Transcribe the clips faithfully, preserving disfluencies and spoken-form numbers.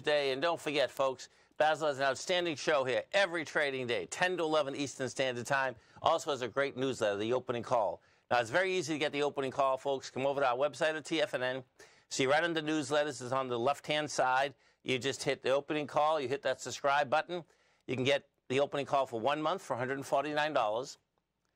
Tuesday. And don't forget, folks, Basil has an outstanding show here every trading day, ten to eleven Eastern Standard Time. Also has a great newsletter, The Opening Call. Now, it's very easy to get The Opening Call, folks. Come over to our website at T F N N. See right under newsletters, it's on the left-hand side. You just hit The Opening Call. You hit that subscribe button. You can get The Opening Call for one month for one hundred forty-nine dollars.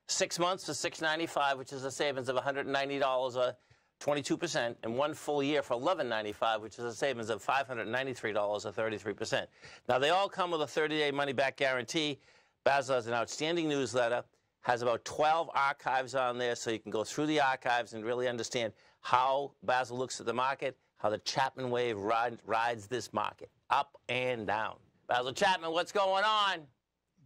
Six months for six ninety-five, which is a savings of one hundred ninety dollars or twenty-two percent, and one full year for eleven ninety-five, which is a savings of five hundred ninety-three dollars or thirty-three percent. Now, they all come with a thirty-day money-back guarantee. Basil has an outstanding newsletter, has about twelve archives on there, so you can go through the archives and really understand how Basil looks at the market, how the Chapman wave ride, rides this market, up and down. Basil Chapman, what's going on?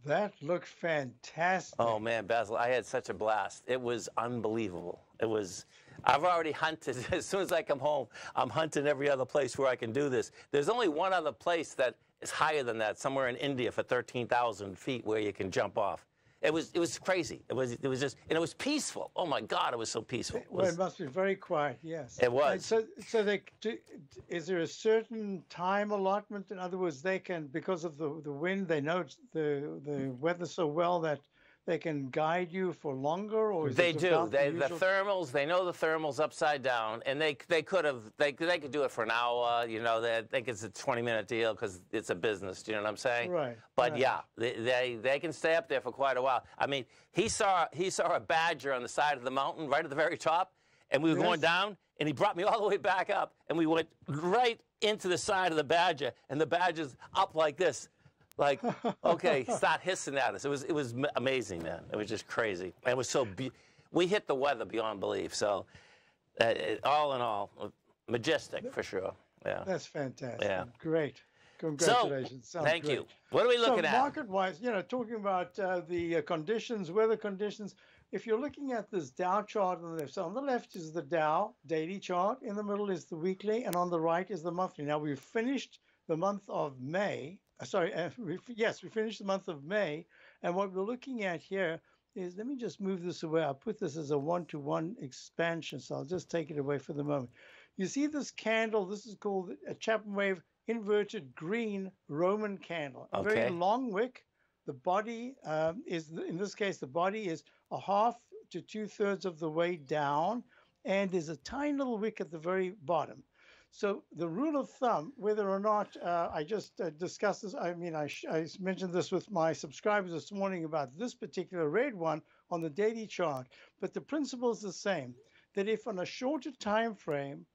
That looks fantastic. Oh, man, Basil, I had such a blast. It was unbelievable. It was, I've already hunted. As soon as I come home, I'm hunting every other place where I can do this. There's only one other place that is higher than that, somewhere in India for thirteen thousand feet where you can jump off. It was, it was crazy. It was, it was just, and it was peaceful. Oh, my God, it was so peaceful. It, was, well, it must be very quiet, yes. It was. And so, so they, do, is there a certain time allotment? In other words, they can, because of the, the wind, they know the, the weather so well that they can guide you for longer? Or is they do. They, the, the thermals, they know the thermals upside down, and they, they could have, they, they could do it for an hour. You know, they think it's a twenty-minute deal because it's a business. Do you know what I'm saying? Right. But, right. yeah, they, they, they can stay up there for quite a while. I mean, he saw, he saw a badger on the side of the mountain right at the very top, and we were yes. going down, and he brought me all the way back up, and we went right into the side of the badger, and the badger's up like this. Like, okay, start hissing at us. It was, it was amazing, man. It was just crazy. It was so be we hit the weather beyond belief. So, uh, it, all in all, majestic for sure. Yeah, that's fantastic. Yeah, great. Congratulations. So, thank great. you. What are we looking so at? Market-wise, you know, talking about uh, the uh, conditions, weather conditions. If you're looking at this Dow chart on the left, so on the left is the Dow daily chart. In the middle is the weekly, and on the right is the monthly. Now we've finished the month of May. Sorry, uh, we, yes, we finished the month of May, and what we're looking at here is, let me just move this away. I'll put this as a one-to-one expansion, so I'll just take it away for the moment. You see this candle, this is called a Chapman Wave inverted green Roman candle. Okay. A very long wick. The body um, is, in this case, the body is a half to two-thirds of the way down, and there's a tiny little wick at the very bottom. So the rule of thumb, whether or not uh, I just uh, discussed this, I mean, I, sh I mentioned this with my subscribers this morning about this particular red one on the daily chart, but the principle is the same, that if on a shorter time frame,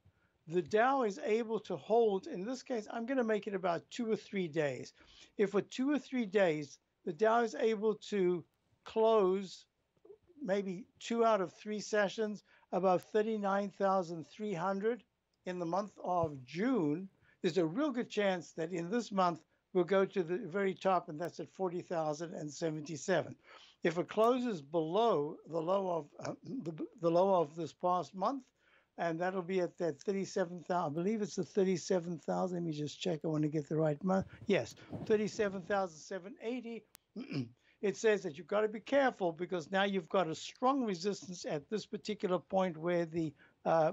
the Dow is able to hold, in this case, I'm going to make it about two or three days. If for two or three days, the Dow is able to close maybe two out of three sessions above thirty-nine thousand three hundred, in the month of June, there's a real good chance that in this month we'll go to the very top, and that's at forty thousand seventy-seven. If it closes below the low of uh, the, the low of this past month, and that'll be at that thirty-seven thousand. I believe it's the thirty-seven thousand. Let me just check. I want to get the right month. Yes, thirty-seven thousand seven hundred eighty. It says that you've got to be careful because now you've got a strong resistance at this particular point where the Uh,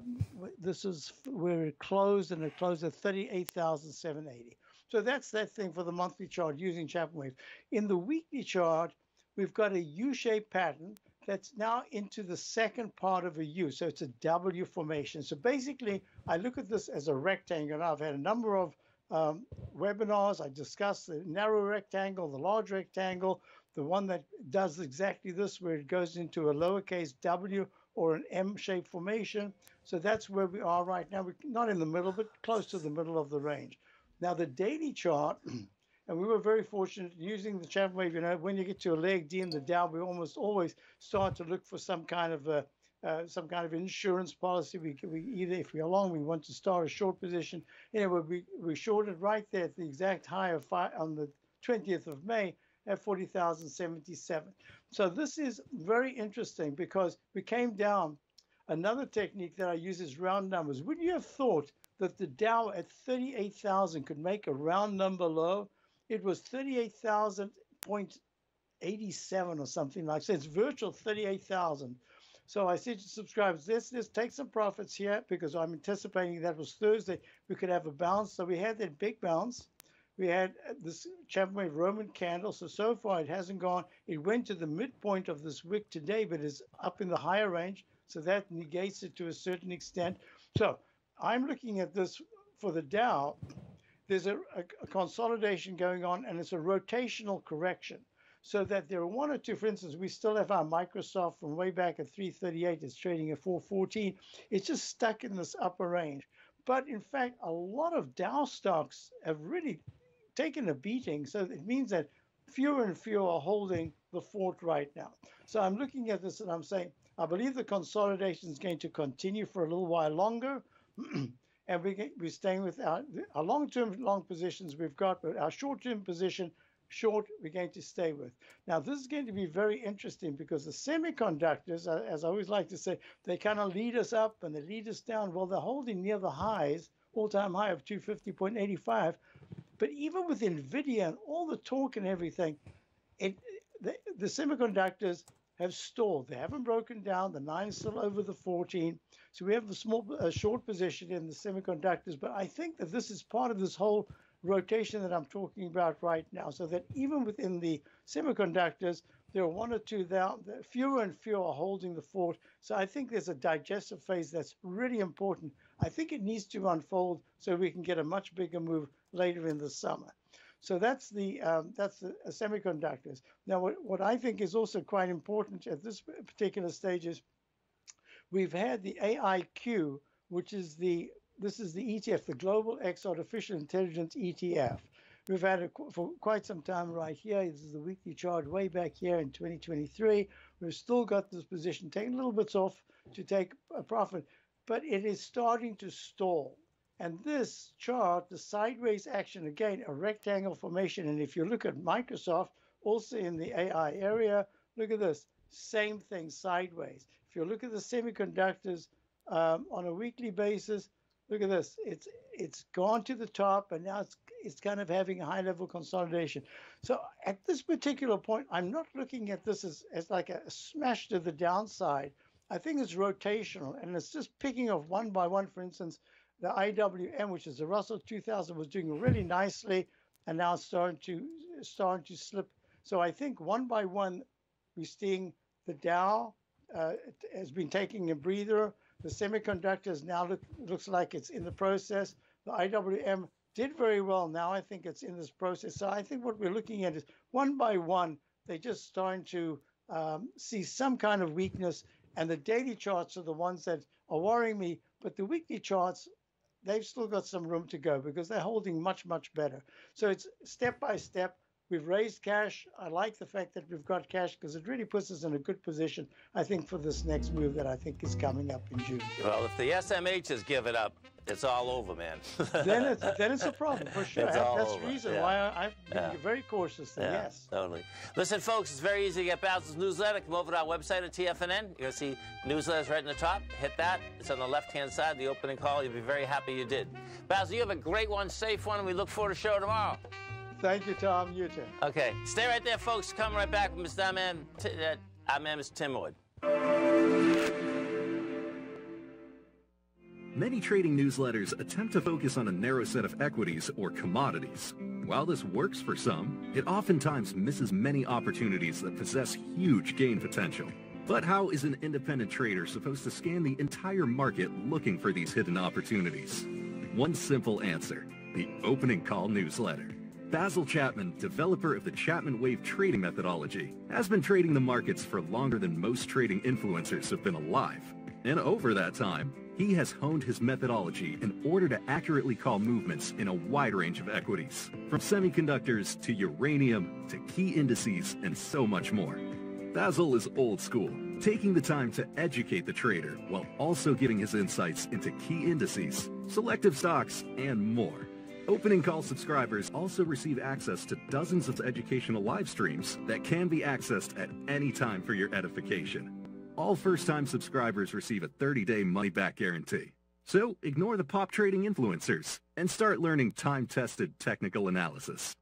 this is where it closed, and it closed at thirty-eight thousand seven hundred eighty. So that's that thing for the monthly chart using Chapman Wave. In the weekly chart, we've got a U-shaped pattern that's now into the second part of a U. So it's a W formation. So basically, I look at this as a rectangle. Now, I've had a number of um, webinars. I discussed the narrow rectangle, the large rectangle, the one that does exactly this, where it goes into a lowercase w or an M-shaped formation. So that's where we are right now. We're not in the middle, but close to the middle of the range. Now, the daily chart, and we were very fortunate using the Chapman Wave, you know, when you get to a leg D in the Dow, we almost always start to look for some kind of a, uh, some kind of insurance policy. We, we either, if we're long, we want to start a short position. Anyway, we, we shorted right there at the exact high of five, on the twentieth of May, at forty thousand seventy-seven. So this is very interesting because we came down. Another technique that I use is round numbers. Would you have thought that the Dow at thirty-eight thousand could make a round number low? It was thirty-eight thousand point eight seven or something like that. So it's virtual thirty-eight thousand. So I said to subscribers, let's, let's take some profits here because I'm anticipating that was Thursday. We could have a bounce. So we had that big bounce. We had this Chapman Wave Roman candle. So, so far it hasn't gone. It went to the midpoint of this wick today, but it's up in the higher range. So that negates it to a certain extent. So I'm looking at this for the Dow. There's a, a, a consolidation going on, and it's a rotational correction. So that there are one or two, for instance, we still have our Microsoft from way back at three thirty-eight. It's trading at four fourteen. It's just stuck in this upper range. But in fact, a lot of Dow stocks have really taken a beating. So it means that fewer and fewer are holding the fort right now. So I'm looking at this and I'm saying, I believe the consolidation is going to continue for a little while longer. And we get, we're staying with our, our long-term long positions we've got, but our short-term position, short, we're going to stay with. Now, this is going to be very interesting because the semiconductors, as I always like to say, they kind of lead us up and they lead us down. Well, they're holding near the highs, all-time high of two fifty point eight five. But even with NVIDIA and all the talk and everything, it, the, the semiconductors have stalled. They haven't broken down. The nine is still over the fourteen. So we have a small, a short position in the semiconductors. But I think that this is part of this whole rotation that I'm talking about right now, so that even within the semiconductors, there are one or two there, fewer and fewer are holding the fort. So I think there's a digestive phase that's really important. I think it needs to unfold so we can get a much bigger move later in the summer. So that's the um, that's the uh, semiconductors. Now, what, what I think is also quite important at this particular stage is we've had the A I Q, which is the This is the E T F, the Global X Artificial Intelligence E T F. We've had it for quite some time right here. This is the weekly chart way back here in twenty twenty-three. We've still got this position, taking little bits off to take a profit, but it is starting to stall. And this chart, the sideways action, again, a rectangle formation. And if you look at Microsoft, also in the A I area, look at this, same thing, sideways. If you look at the semiconductors um, on a weekly basis, look at this. It's it's gone to the top, and now it's it's kind of having a high-level consolidation. So at this particular point, I'm not looking at this as, as like a smash to the downside. I think it's rotational, and it's just picking off one by one. For instance, the I W M, which is the Russell two thousand, was doing really nicely, and now it's starting to starting to slip. So I think one by one, we're seeing the Dow uh, has been taking a breather. The semiconductors now look, looks like it's in the process. The I W M did very well. Now I think it's in this process. So I think what we're looking at is one by one, they're just starting to um, see some kind of weakness. And the daily charts are the ones that are worrying me. But the weekly charts, they've still got some room to go because they're holding much, much better. So it's step by step. We've raised cash. I like the fact that we've got cash because it really puts us in a good position, I think, for this next move that I think is coming up in June. Well, if the S M H has given up, it's all over, man. then, it's, then it's a problem, for sure. It's all That's the reason yeah. why I, I've been yeah. very cautious, then, yeah, yes. Totally. Listen, folks, it's very easy to get Basil's newsletter. Come over to our website at T F N N. You're going to see newsletters right in the top. Hit that. It's on the left-hand side, the opening call. You'll be very happy you did. Basil, you have a great one, safe one, and we look forward to show tomorrow. Thank you, Tom. You too. Okay. Stay right there, folks. Come right back with Mister Aman. I'm Mister Tim Wood. Many trading newsletters attempt to focus on a narrow set of equities or commodities. While this works for some, it oftentimes misses many opportunities that possess huge gain potential. But how is an independent trader supposed to scan the entire market looking for these hidden opportunities? One simple answer, the Opening Call newsletter. Basil Chapman, developer of the Chapman Wave trading methodology, has been trading the markets for longer than most trading influencers have been alive. And over that time, he has honed his methodology in order to accurately call movements in a wide range of equities, from semiconductors to uranium to key indices and so much more. Basil is old school, taking the time to educate the trader while also giving his insights into key indices, selective stocks, and more. Opening Call subscribers also receive access to dozens of educational live streams that can be accessed at any time for your edification. All first-time subscribers receive a thirty-day money-back guarantee. So ignore the pop trading influencers and start learning time-tested technical analysis.